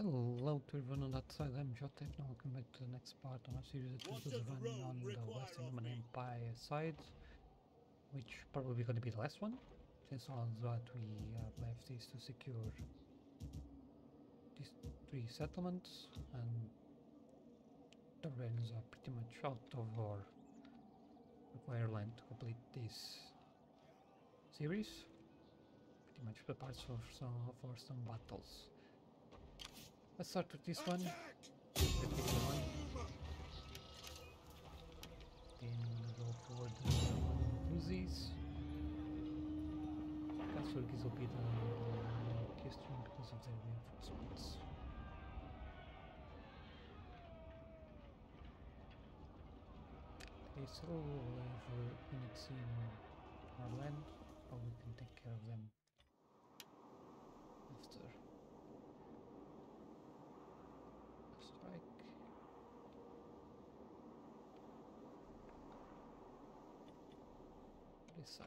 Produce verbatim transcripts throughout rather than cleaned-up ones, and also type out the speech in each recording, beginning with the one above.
Hello to everyone on that side, I'm Jotep, and welcome back to the next part of our series that is running on the Western Roman Empire side, which probably going to be the last one, since all that we have left is to secure these three settlements, and the realms are pretty much out of our requirement to complete this series, pretty much prepared for some, for some battles. Let's start with this one. Then we'll go for the Druses. Kasurgis will be the Eastern because of their reinforcements. Okay, so we'll have units in our land, but we can take care of them after. Strike. This side.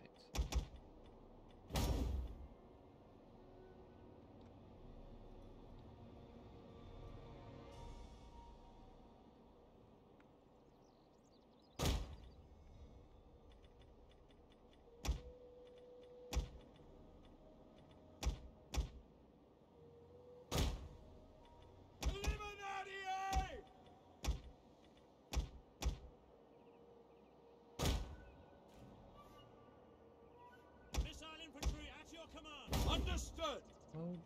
Understood! Load.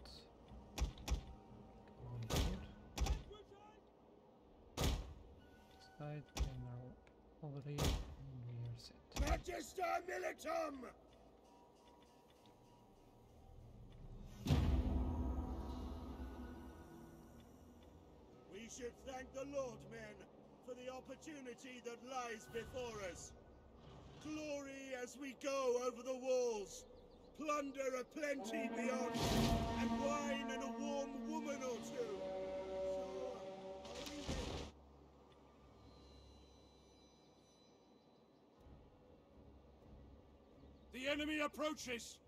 Go here. Side, and now over here, and we are set. Magister Militum! We should thank the Lord, men, for the opportunity that lies before us. Glory as we go over the walls. Plunder aplenty beyond, and wine and a warm woman or two. The enemy approaches.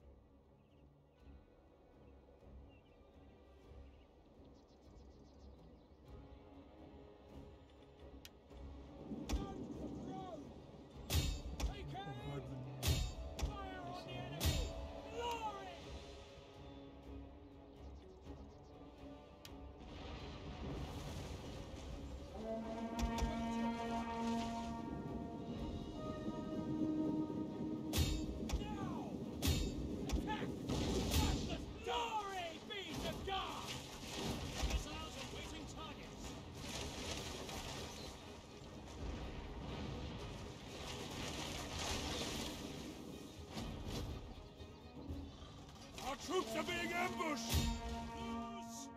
Troops are being ambushed! Lose.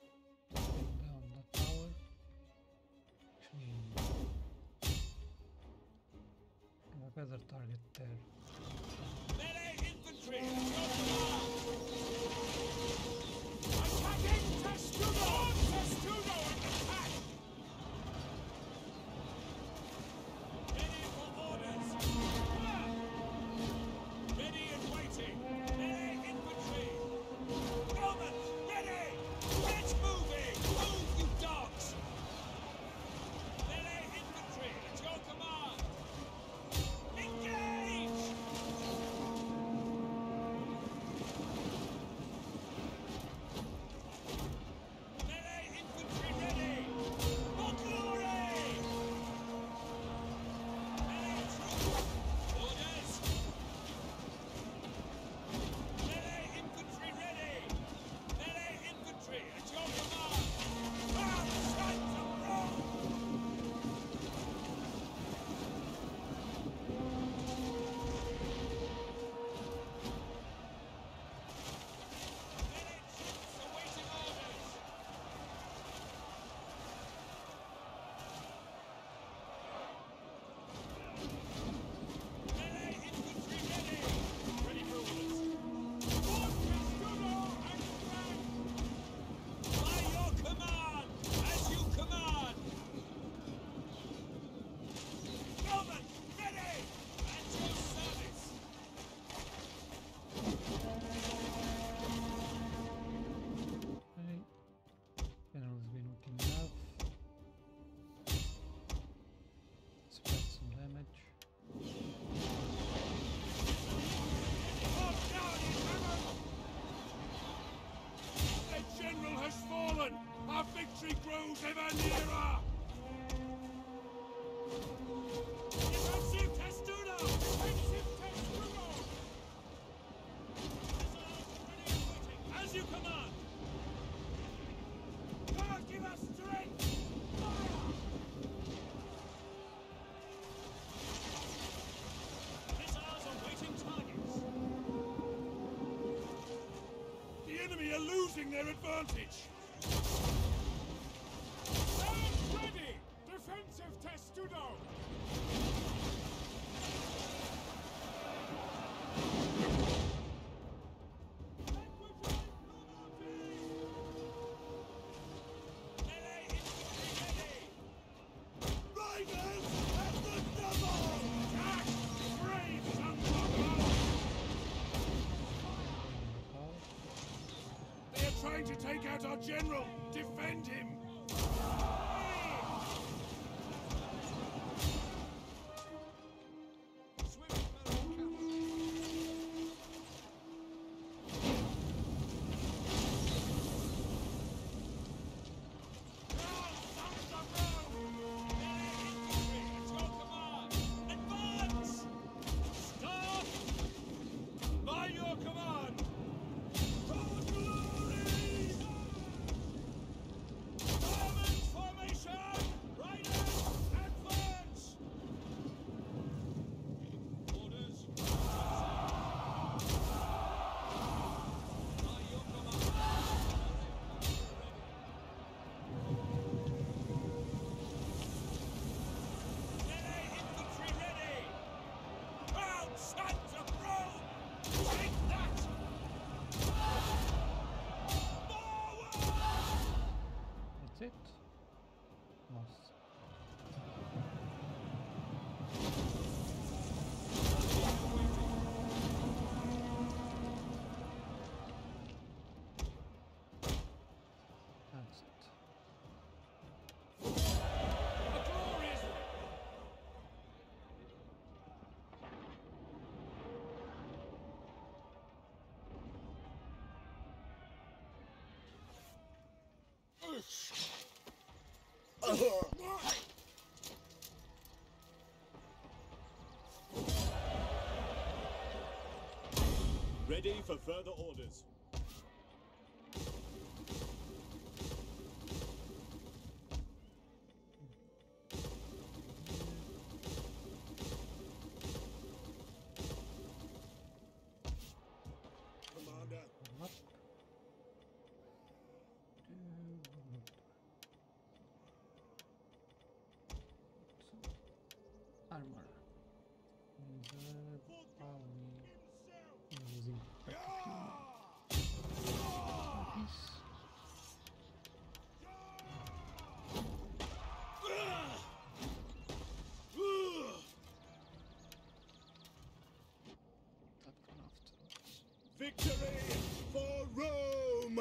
Down the tower. Actually, a better target there. Melee infantry! Attacking Testudo! Testudo in the pack! Medieval orders! Ready and waiting! Melee infantry! Helmet! Ready! Let's moving! Move, you dogs! Melee infantry! At your command! Engage! losing their advantage. Stand ready! Defensive testudo! Trying to take out our general! Defend him! It nice. That's it. Ready for further orders. Commander. Armor. Reserve power. I'm using this. Victory for Rome!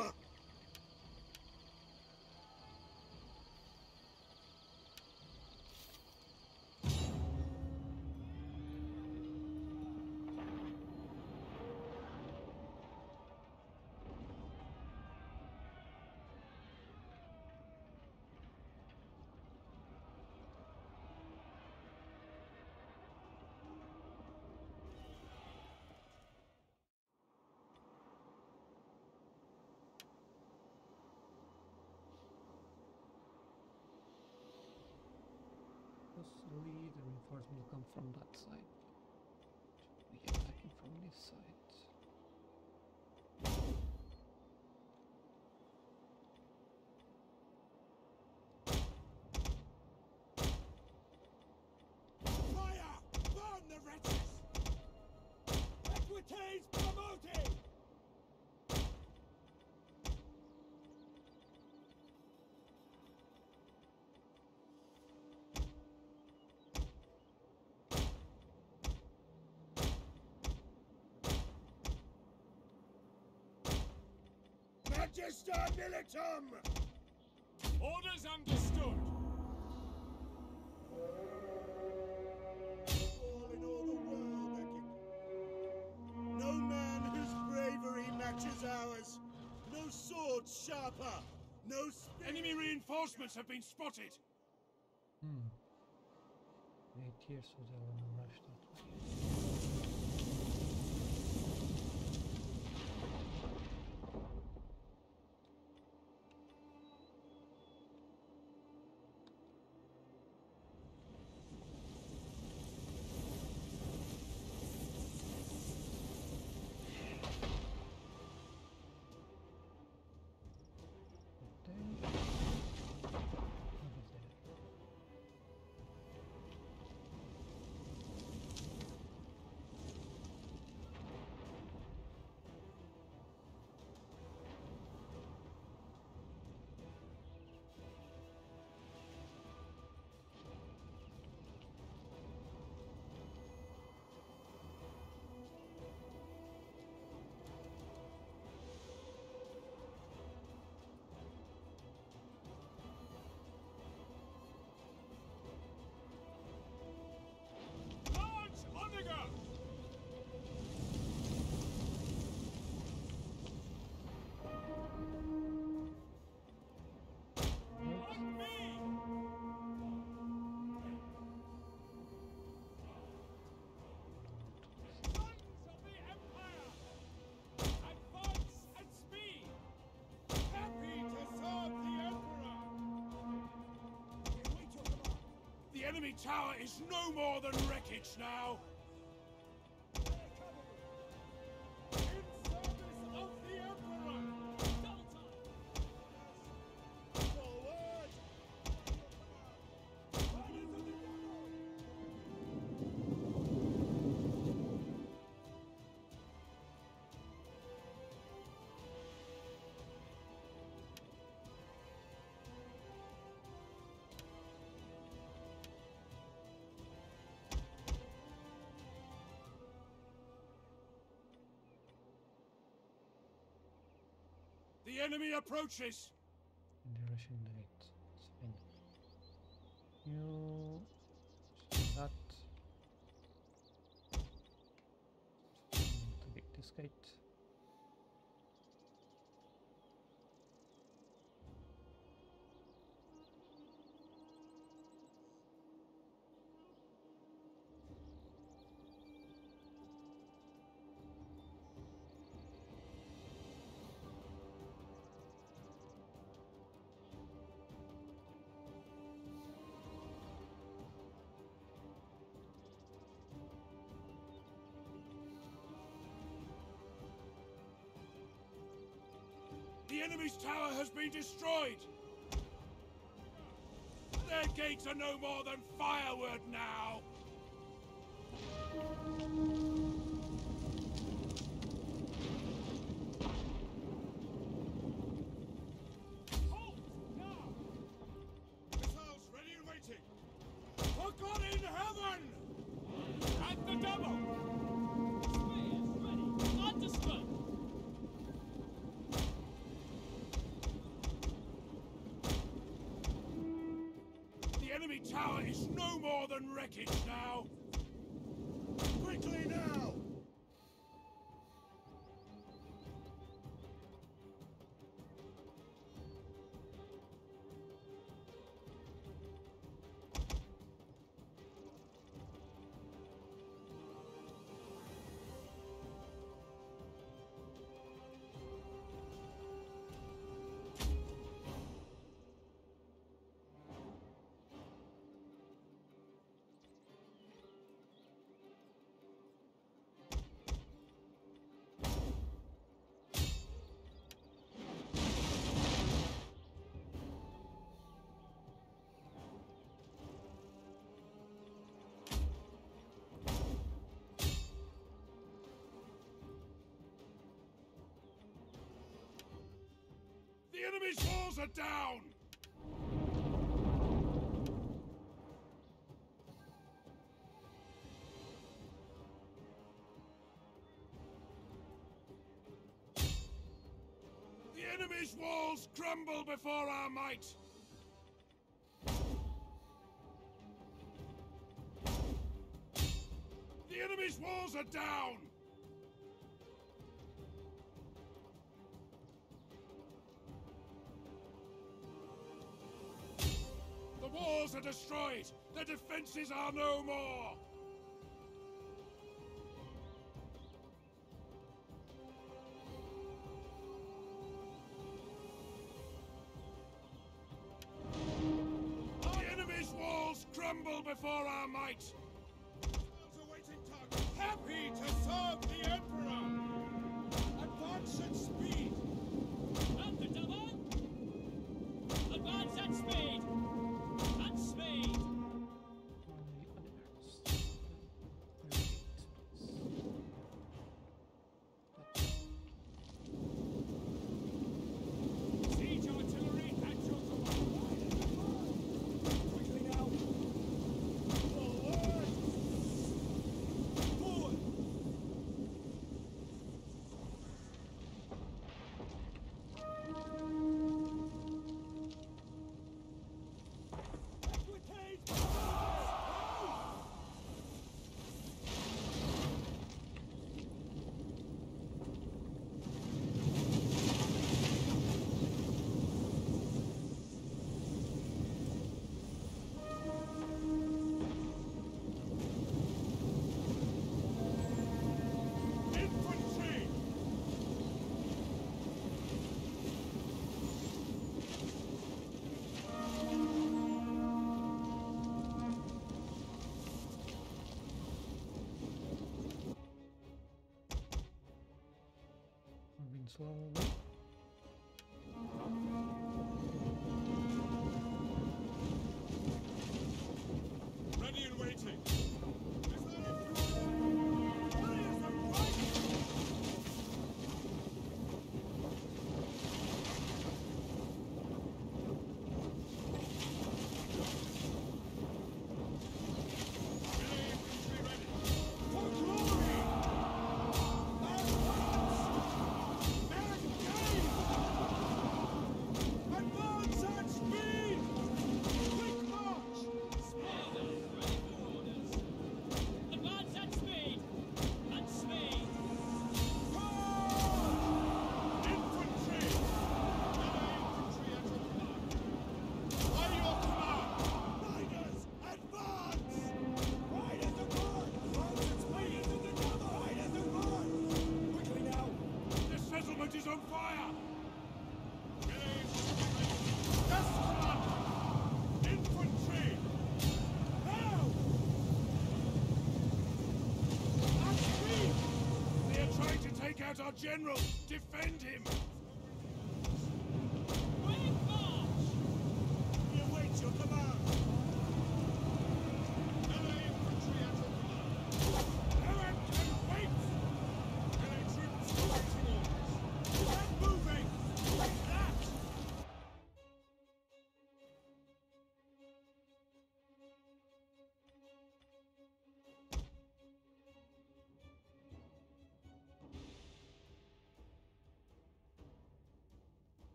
Possibly the reinforcement will come from that side. We are attacking from this side. Fire! Burn the wretches! Equites promoted! Magister Militum! Orders understood! All in all the world, Ekin. No man whose bravery matches ours. No sword sharper. No spear. Enemy reinforcements have been spotted. Hmm. Eight years would I want to rush that way. enemy tower is no more than wreckage now! The enemy approaches! The Russian units. You... that. To get this gate. The enemy's tower has been destroyed! Their gates are no more than firewood now! Halt! Now! Missiles ready and waiting! For God in heaven! At the double! Spears ready! Understood! Tower is no more than wreckage now! Quickly now! The enemy's walls are down! The enemy's walls crumble before our might! The enemy's walls are down! The walls are destroyed! The defenses are no more! The enemy's walls crumble before our might! Happy to serve the Emperor! Advance at speed! At the double! Advance at speed! this one. Ready and waiting. Our general, defend him!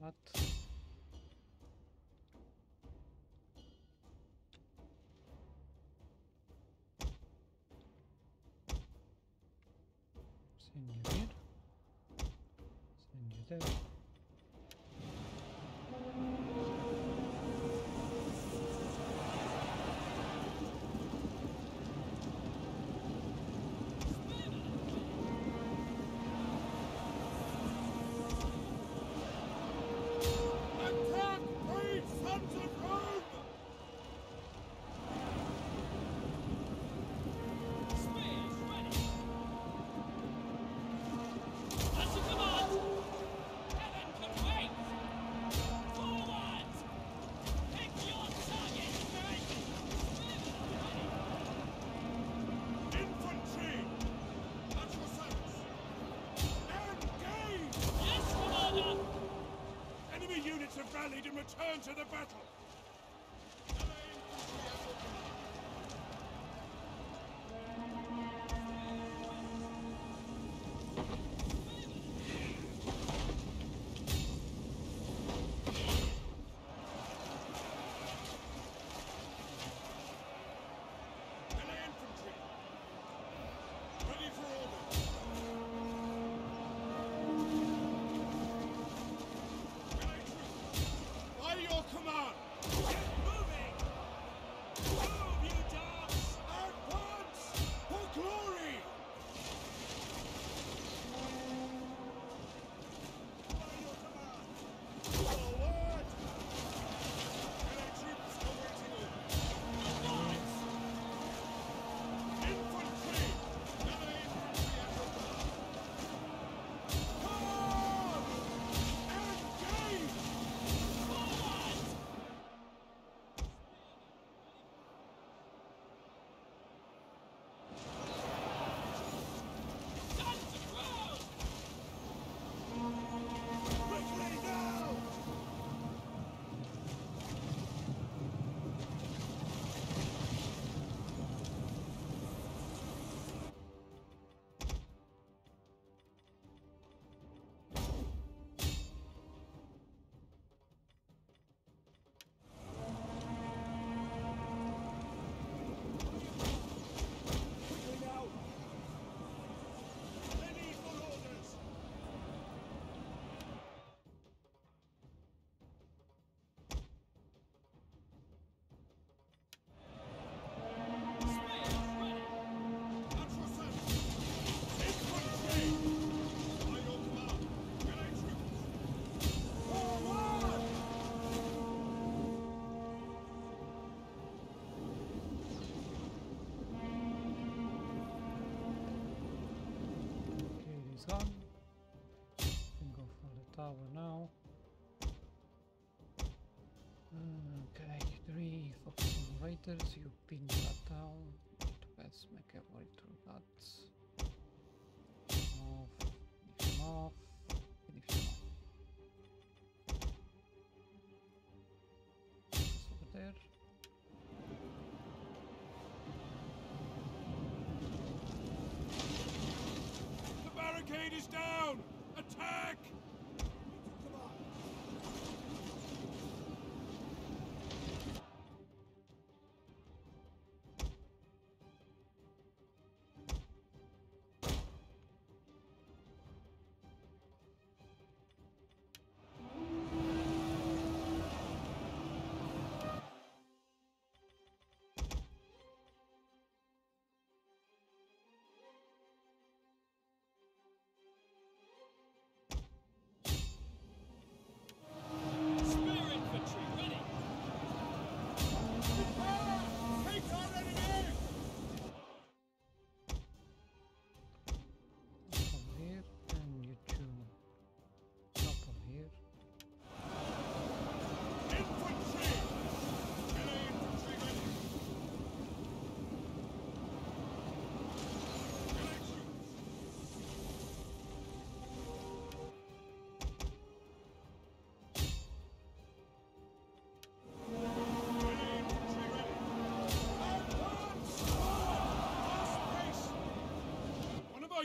What? Send you here. Send you there. Rallied and returned to the battle! Gone. power now. Okay, three focus on raiders, you pin that down. Let's make a way through that. Off, finish him off, finish him off. Focus over there. The barricade is down! Attack!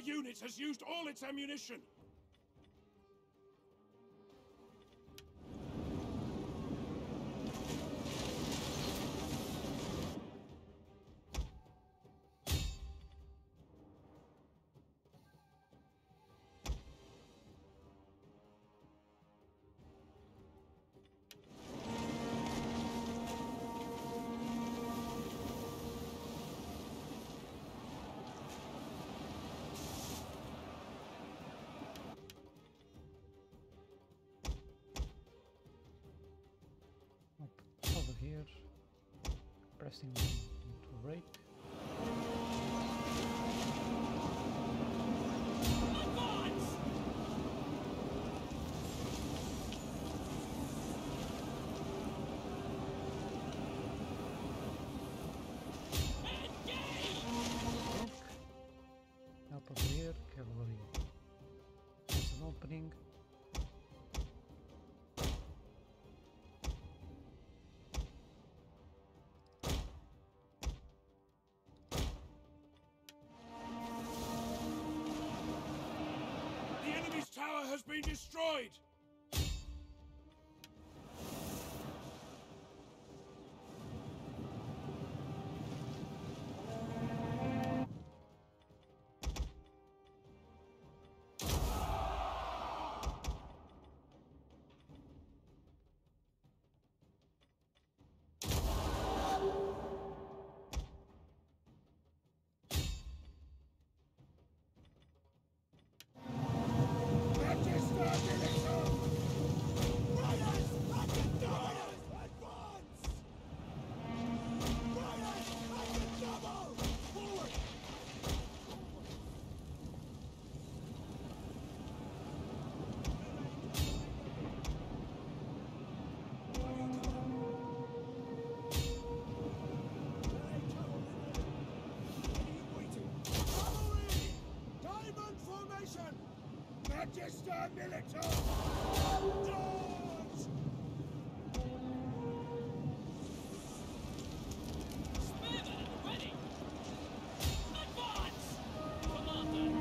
Unit has used all its ammunition. Here, pressing to break. Up over here, cavalry. There's an opening. Has been destroyed! Magister Militum! Dodge! Spearmen ready! Advance! Commander!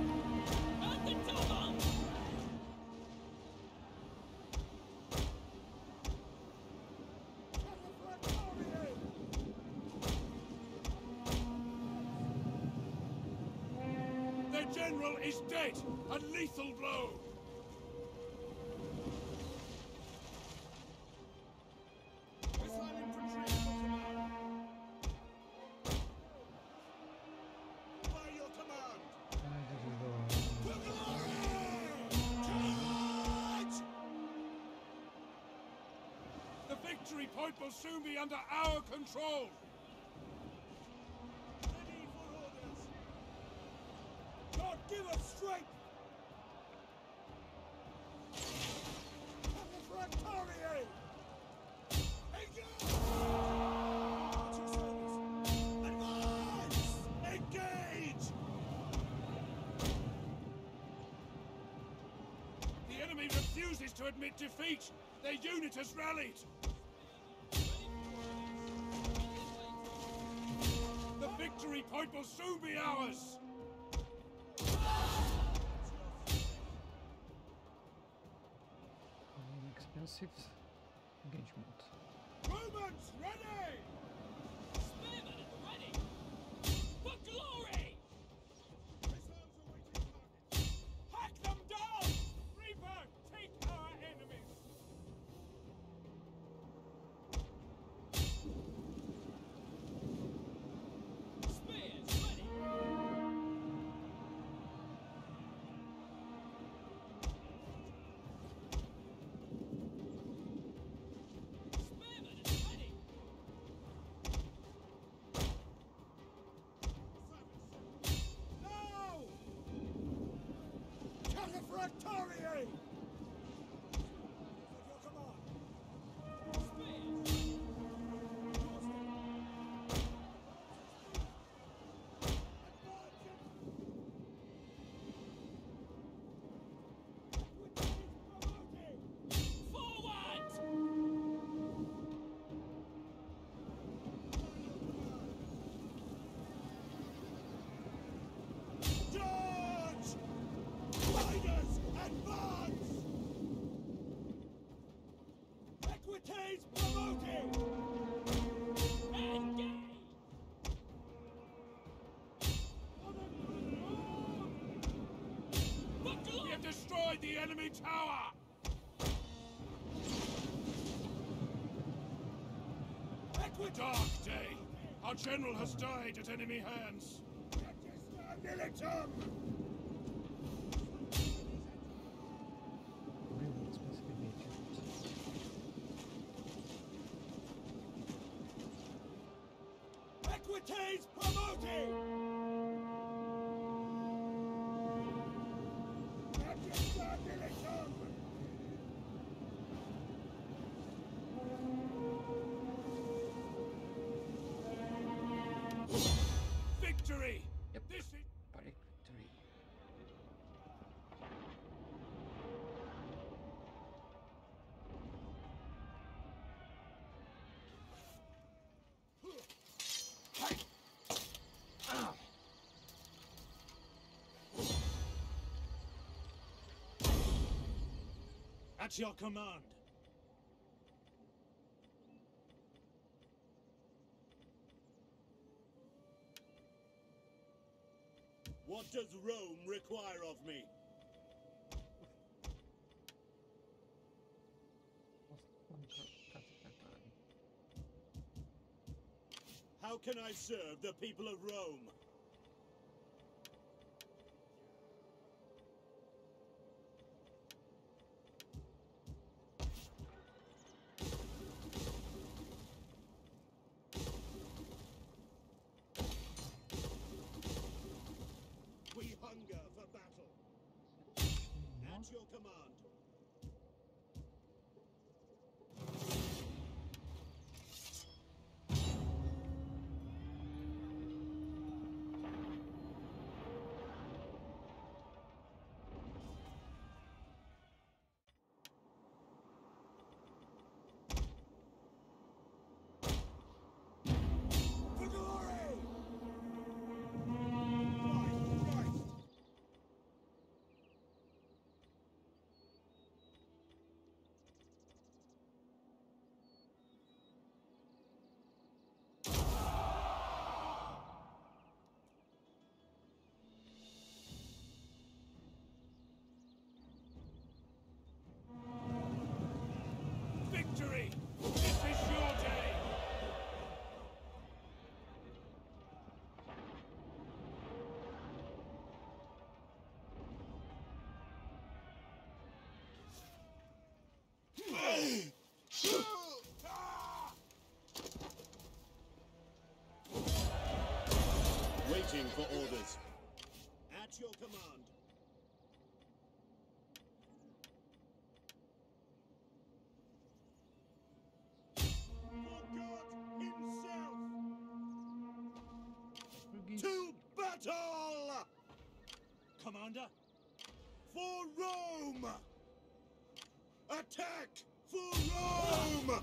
At the double! The general is dead! A lethal blow! Victory Point will soon be under our control! Ready for orders! God, give us strength! refuses to admit defeat. Their unit has rallied. The victory point will soon be ours. An expensive engagement. Romans, ready! Spearmen at the ready! For glory! Hack them down! Reaper, take our enemies! Spears, ready! Spearmen is ready! No! Califractariae! Destroyed the enemy tower! Dark day! Our general has died at enemy hands! Militum! Equites promoted! Victory! Yep. This is victory. At your command. What does Rome require of me? How can I serve the people of Rome? We hunger for battle. At your command. Victory! This is your day! Waiting for orders. At your command. Battle! Commander? For Rome! Attack for Rome!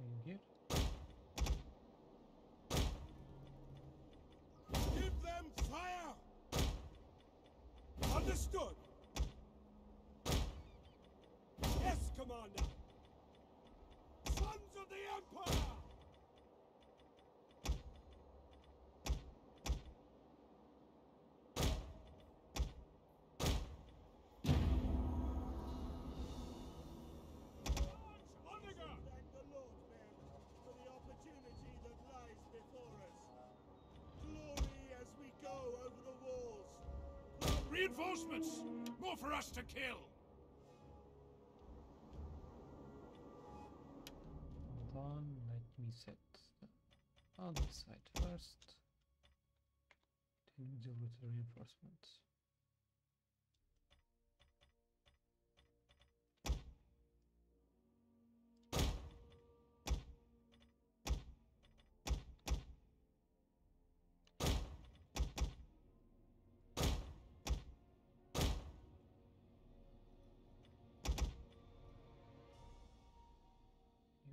In here. Give them fire. Understood. Yes, Commander. Sons of the Empire. Reinforcements! More for us to kill! Hold on, let me set the other side first. Then deal with the reinforcements.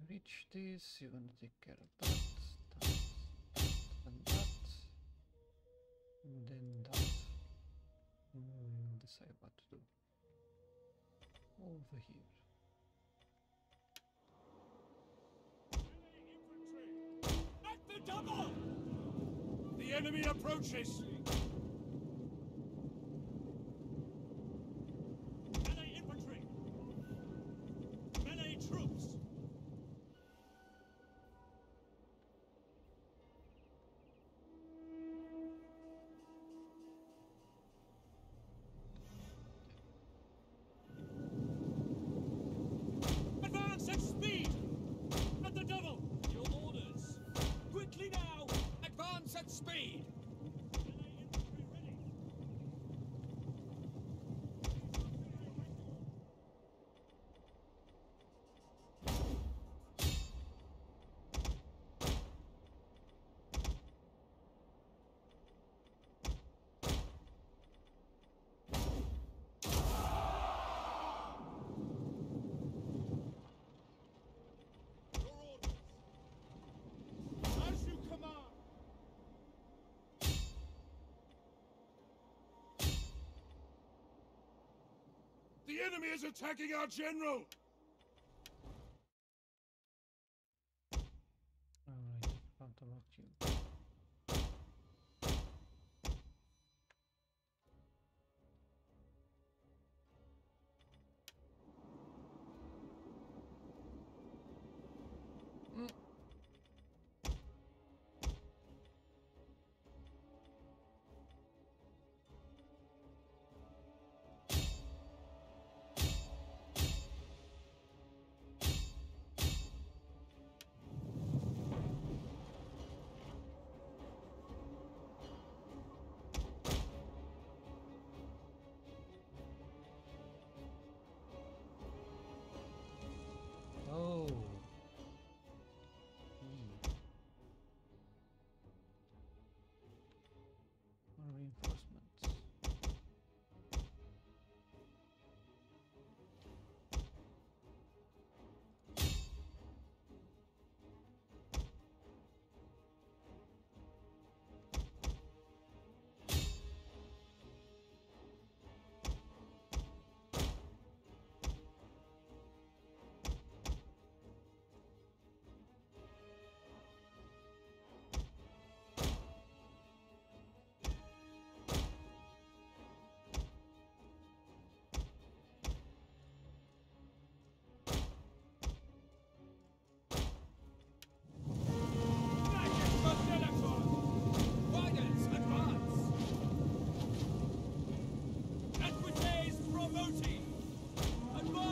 Reach this, you want to take care of that, that, and that, and then that, and we will decide what to do. Over here. At the double! The enemy approaches! The enemy is attacking our general! Alright, about to rock you.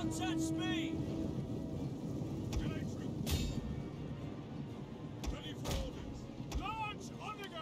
Don't touch me! Ready for orders. Launch on the go!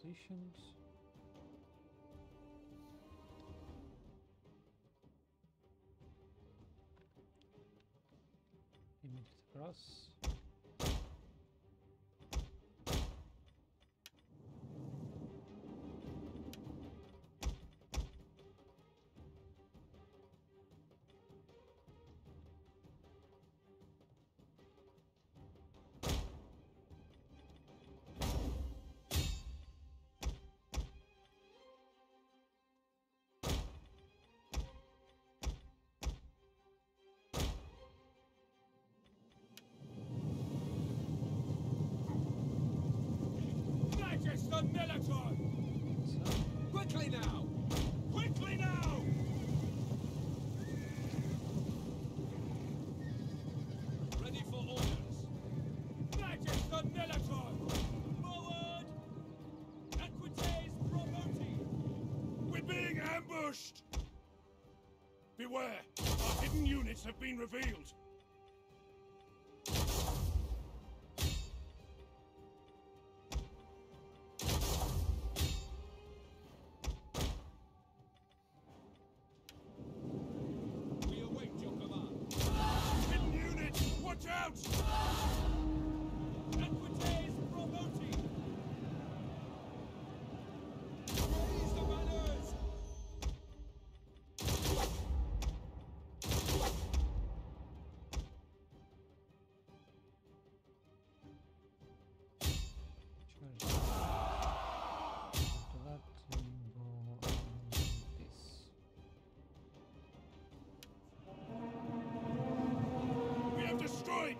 Positions. Image across. The military! Quickly now! Quickly now! Ready for orders! That is the military! Forward! Equites promoti! We're being ambushed! Beware! Our hidden units have been revealed!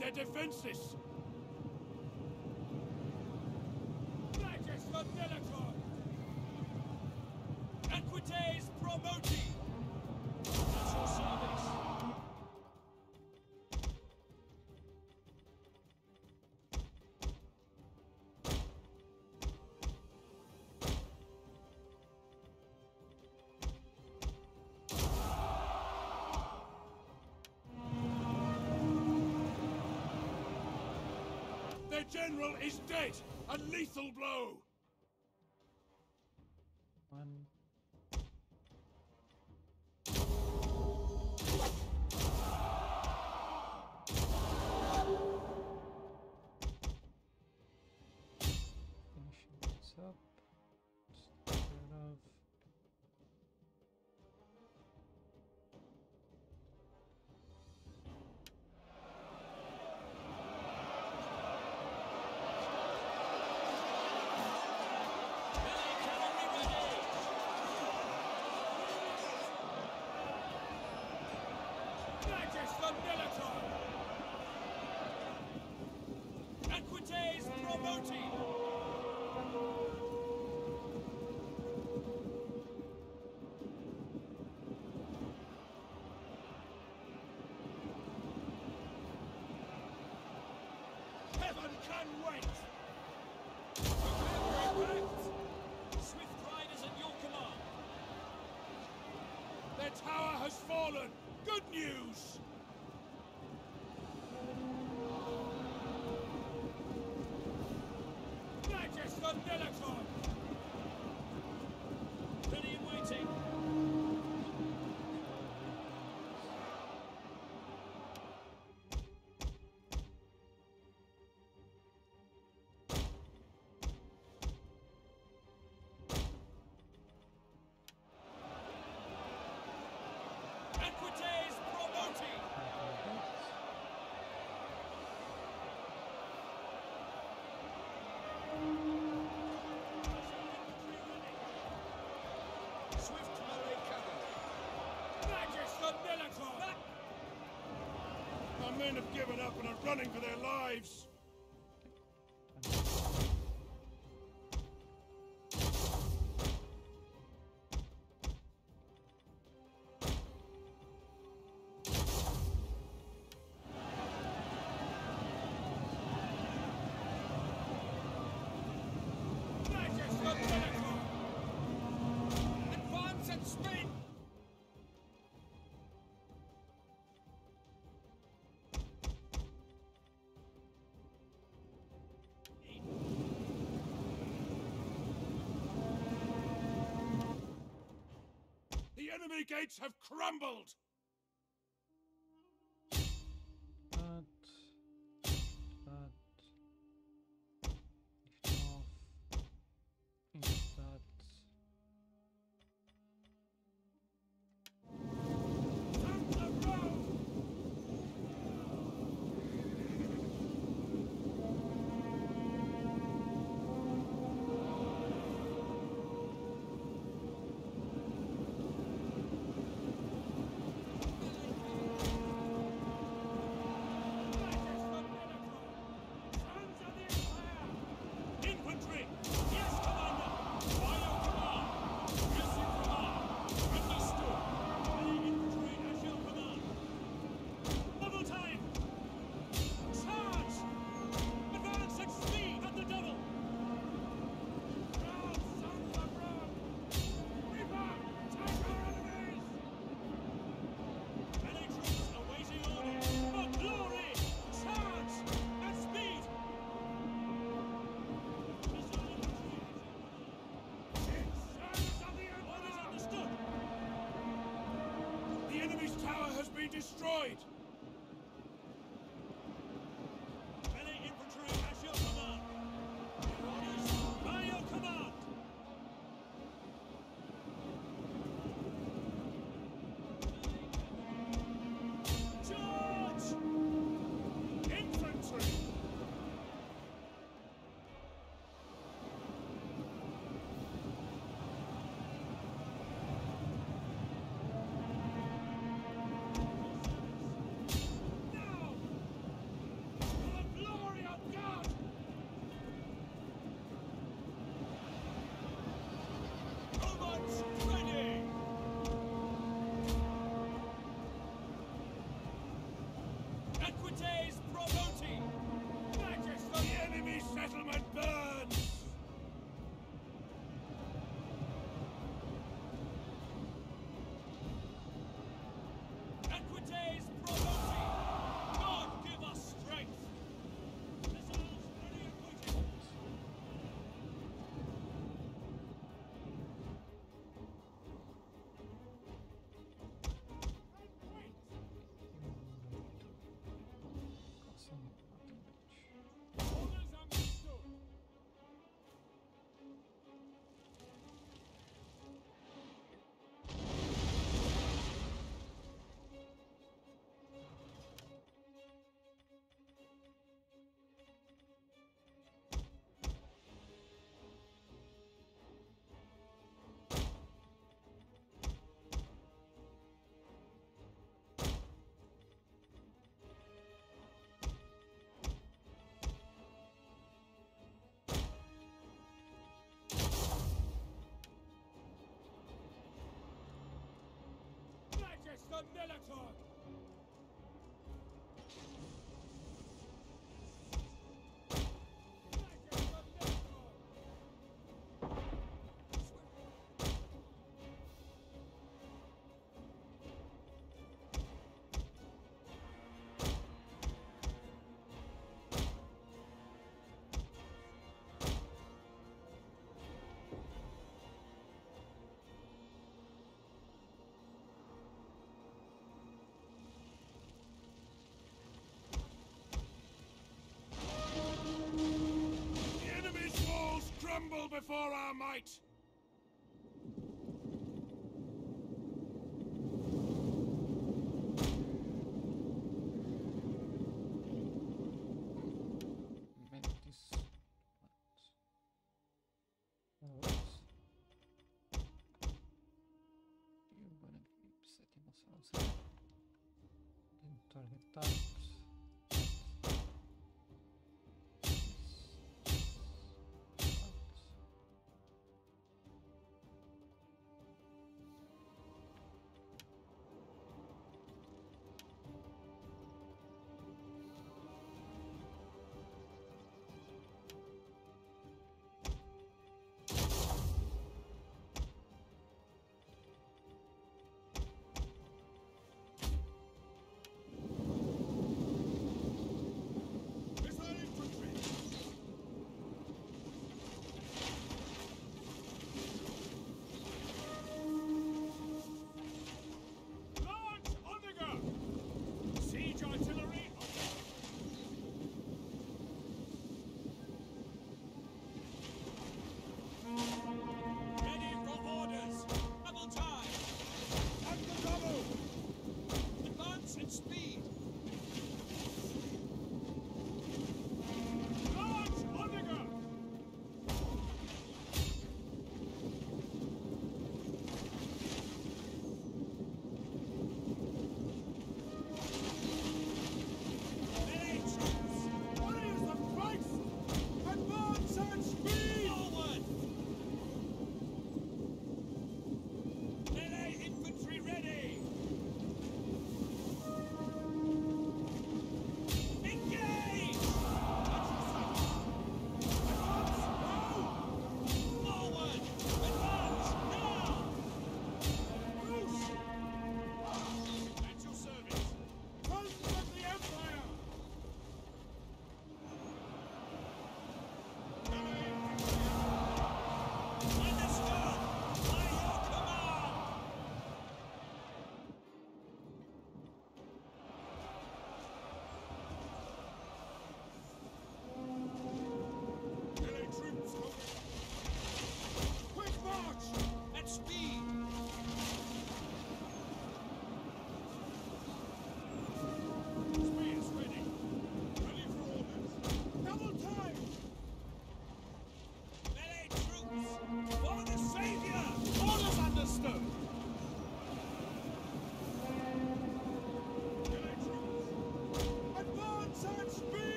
Their defenses! That is the Delacor! Equites promoti! That's your service! General is dead! A lethal blow! One. Finishing this up. Just turn off. Equites promoti! Heaven can wait! Prepare for impact! Swift riders at your command! Their tower has fallen! Good news! The Delacor! Ready and waiting! Our men have given up and are running for their lives. The enemy gates have crumbled! That... That... Lift off... Is that... destroyed! Melee infantry at your command! Orders by your command! Charge! Infantry! The Minotaur! Crumble before our might! Setting ourselves target types.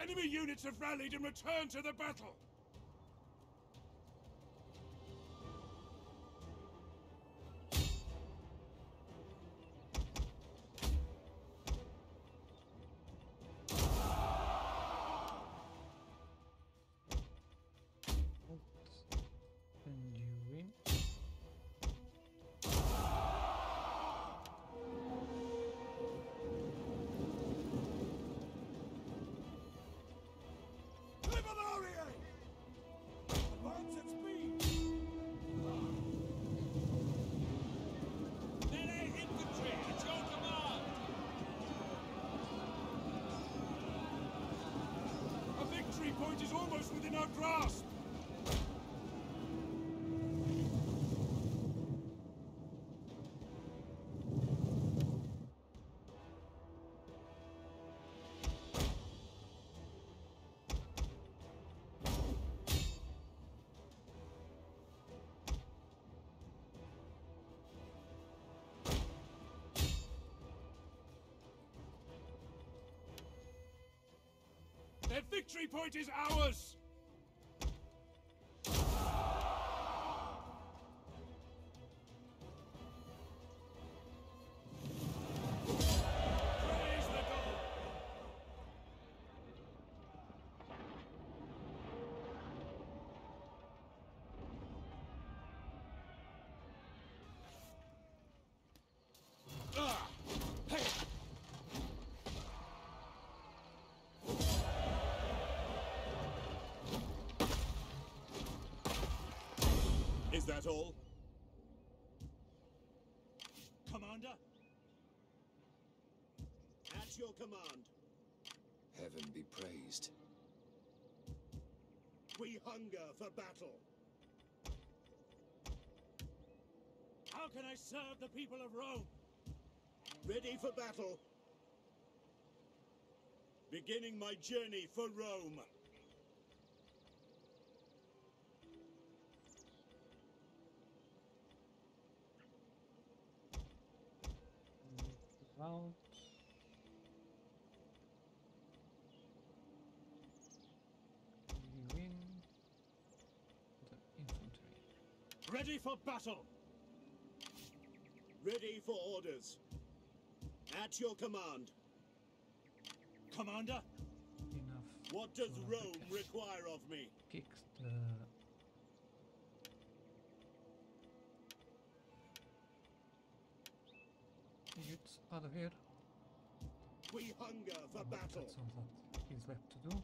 Enemy units have rallied and returned to the battle! Point is almost within our grasp! Their victory point is ours! Is that all? Commander? At your command. Heaven be praised. We hunger for battle. How can I serve the people of Rome? Ready for battle. Beginning my journey for Rome. Out. We win the infantry. Ready for battle. Ready for orders. At your command. Commander. Enough. What does Rome require of me? Kicks the. It's out of here. We hunger for and battle. That's all that is left to do.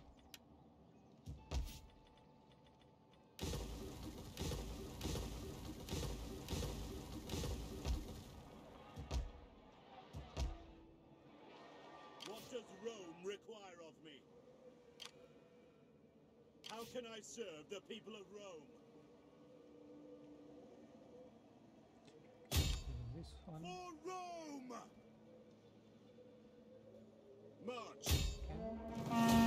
What does Rome require of me? How can I serve the people of Rome? This one. For Rome! March! Okay.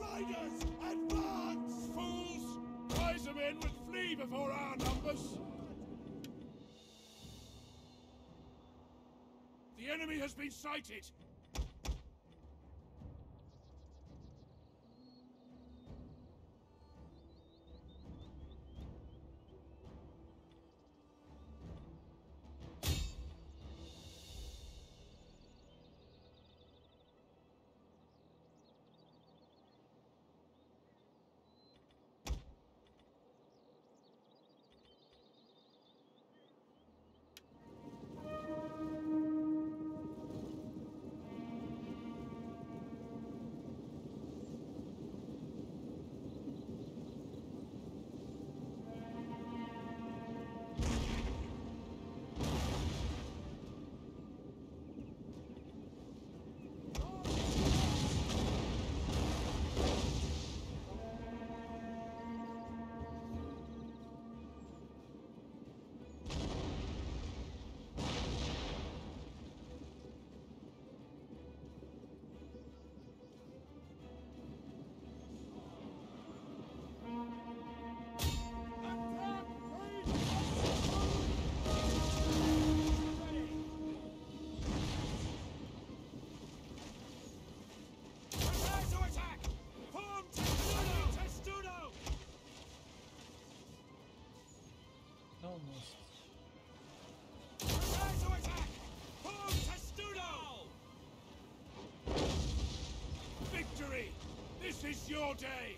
Riders, advance! Fools! Wiser men would flee before our numbers! The enemy has been sighted! almost. Prepare to attack! Pull Testudo! Victory! This is your day!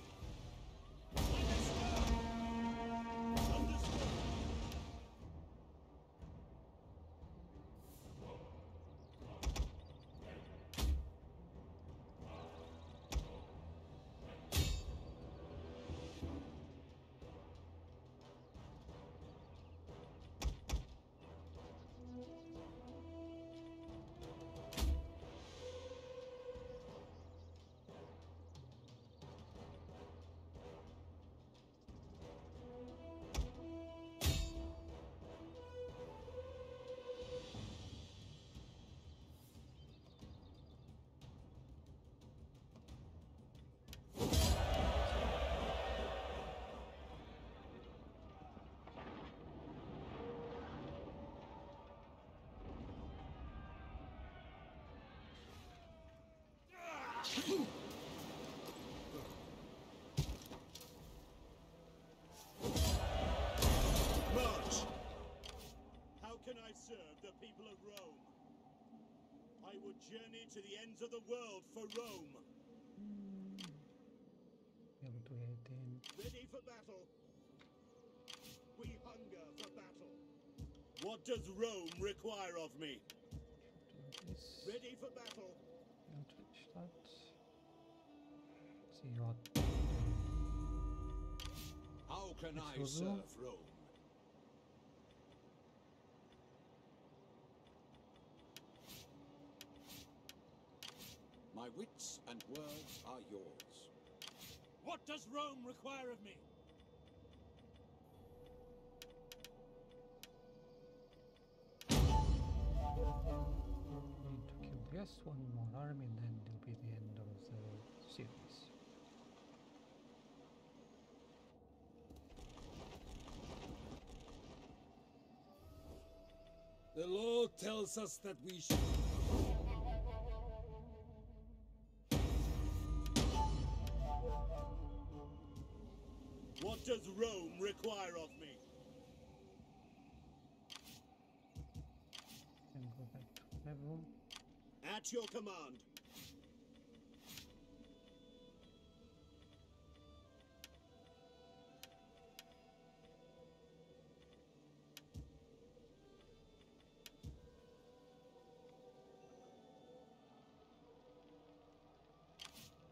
Can I serve the people of Rome? I would journey to the ends of the world for Rome. Mm. Ready for battle. We hunger for battle. What does Rome require of me? Ready for battle. How can I serve Rome? My wits and words are yours. What does Rome require of me? We need to kill just one more army and then it'll be the end of the series. The law tells us that we should... What does Rome require of me? Then go back to level. At your command.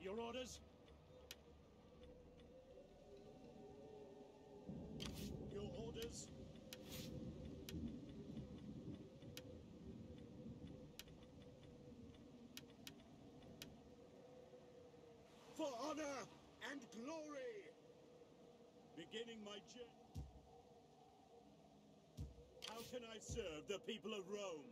Your orders? Orders. For honor and glory, beginning my journey. How can I serve the people of Rome?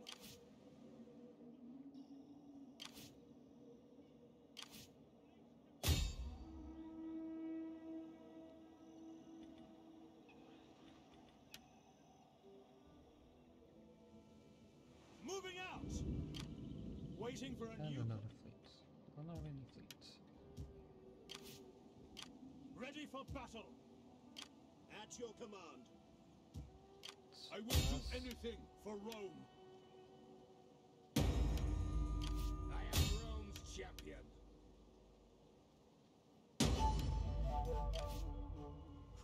Moving out! Waiting for a and new... another fleet. One of any fleets. Ready for battle! At your command. It's I will us. do anything for Rome. I am Rome's champion.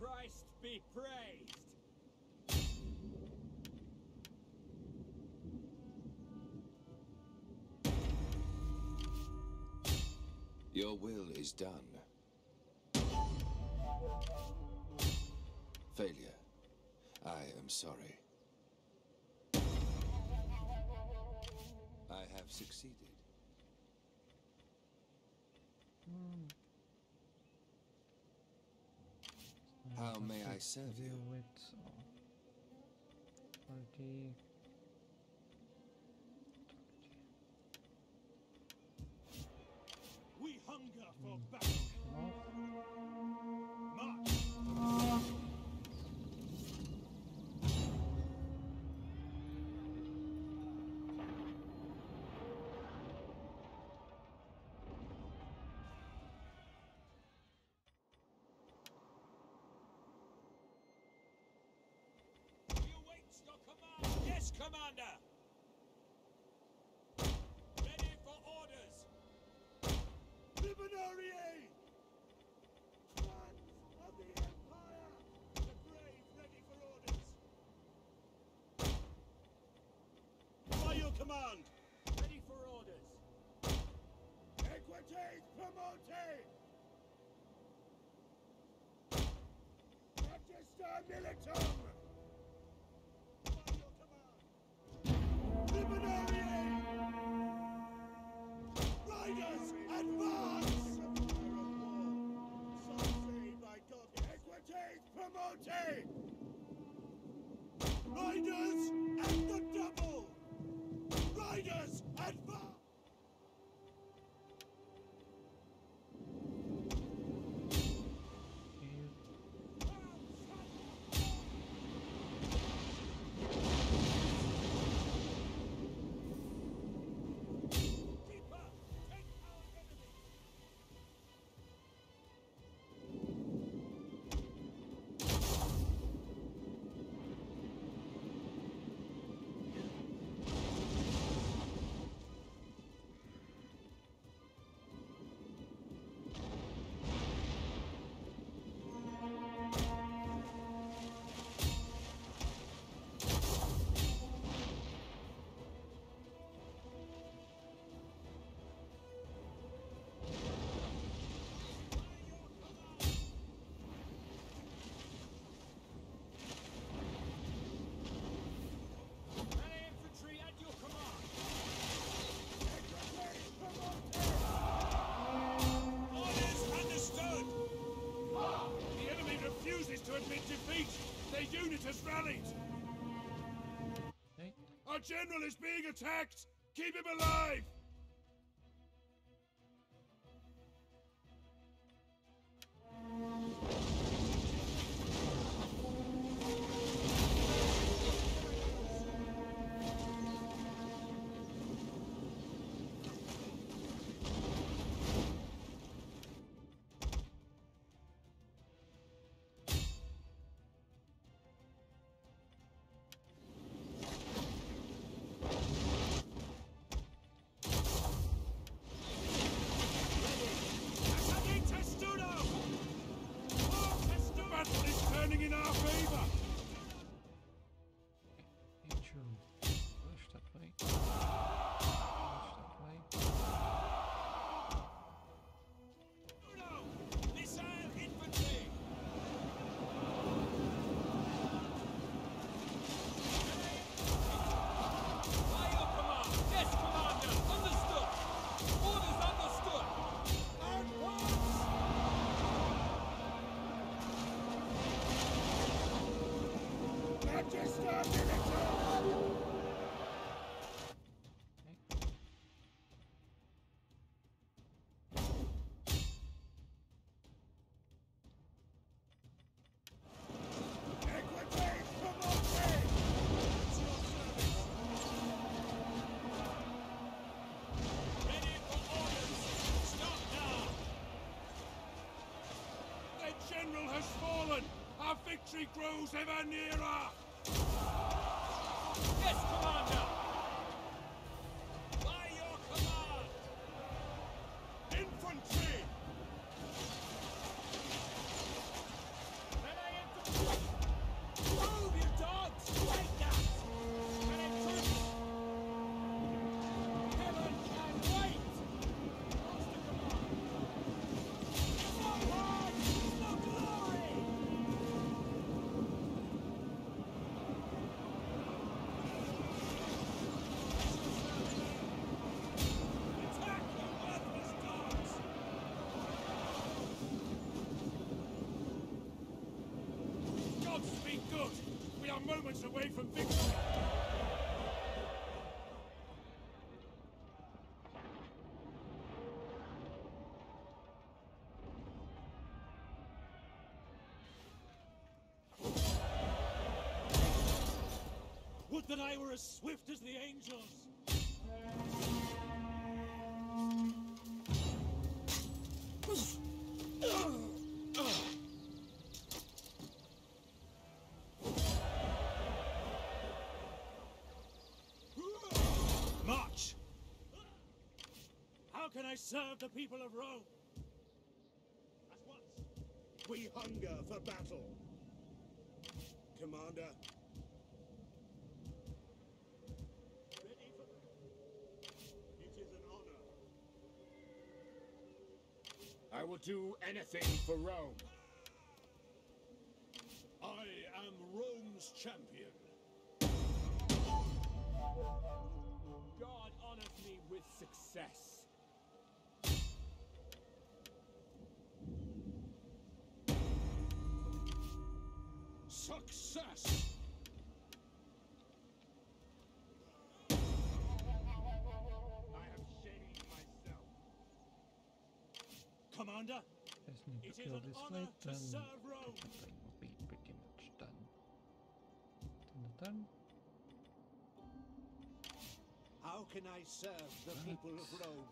Christ be praised! Your will is done. Failure. I am sorry. I have succeeded. Mm. How may I serve you? Party. We hunger for battle. March! Commander! Ready for orders! Liberare! Sons of the Empire! The grave ready for orders! By your command! Ready for orders! Equites promoted! Magister Militum! Riders, advance! Some say by God, equity promoted! Riders, at the double! Riders, advance! The general is being attacked! Keep him alive! Grows ever nearer! Yes, Commander! By your command! Infantry! Melee infantry! Move, you dogs! Take that! Melee troops! Heaven can wait! Lost the command! Forward! Moments away from victory! Would that I were as swift as the angels! I served the people of Rome. At once, we hunger for battle. Commander. Ready for battle. It is an honor. I will do anything for Rome. I am Rome's champion. God honors me with success. Success! I have shamed myself. Commander, it is an honor to serve Rome. Will be pretty much done. Done. How can I serve the right. people of Rome?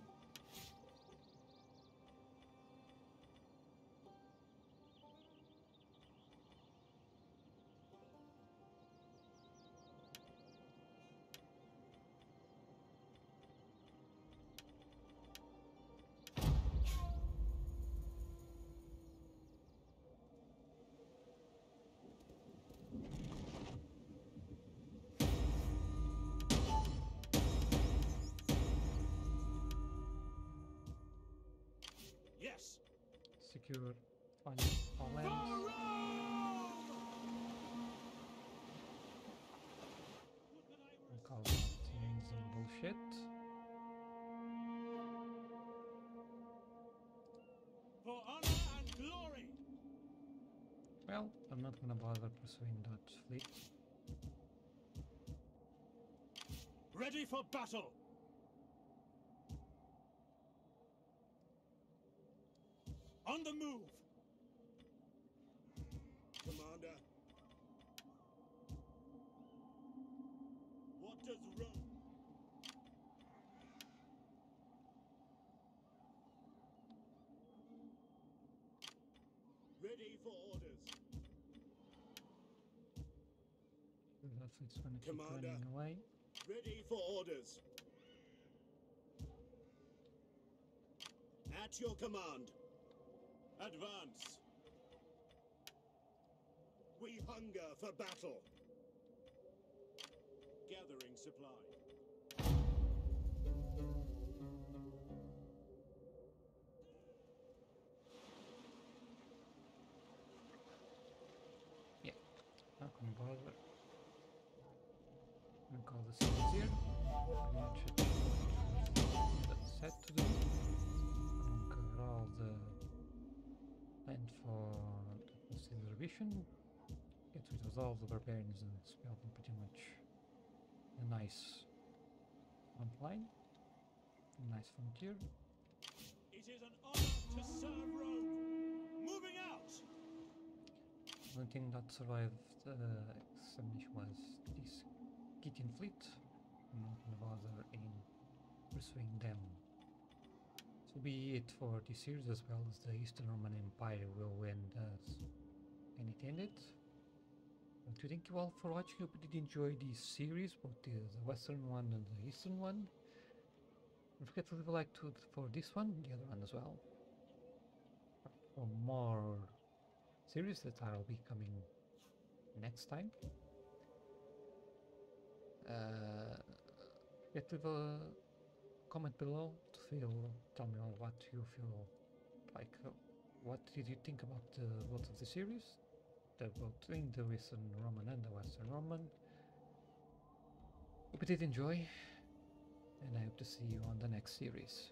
Secure on all ends. We'll call that some bullshit. For honor and glory. Well, I'm not gonna bother pursuing that fleet. Ready for battle. On the move! Commander. What does Rome? Ready for orders. That's it's gonna Commander. Keep running away. Ready for orders. At your command. Advance. We hunger for battle. Gathering supply. Yeah, not gonna bother. I'm gonna call this here. I'm not sure that's set to do. I'm gonna cut all the. And for the revision, get rid of all the barbarians and spell them pretty much a nice front line, a nice frontier. It is an honor to serve Rome. Moving out. The only thing that survived uh, extermination was this Gittin fleet. I'm not going to bother in pursuing them. So be it for this series, as well as the Eastern Roman Empire will end as it ended. I want to thank you all for watching. I hope you did enjoy this series, both the, the Western one and the Eastern one. Don't forget to leave a like to, for this one, the other one as well. For more series that I'll be coming next time. Uh, get to the comment below to feel, tell me all what you feel like, uh, what did you think about the both of the series, the both in the Eastern Roman and the Western Roman. Hope you did enjoy, and I hope to see you on the next series.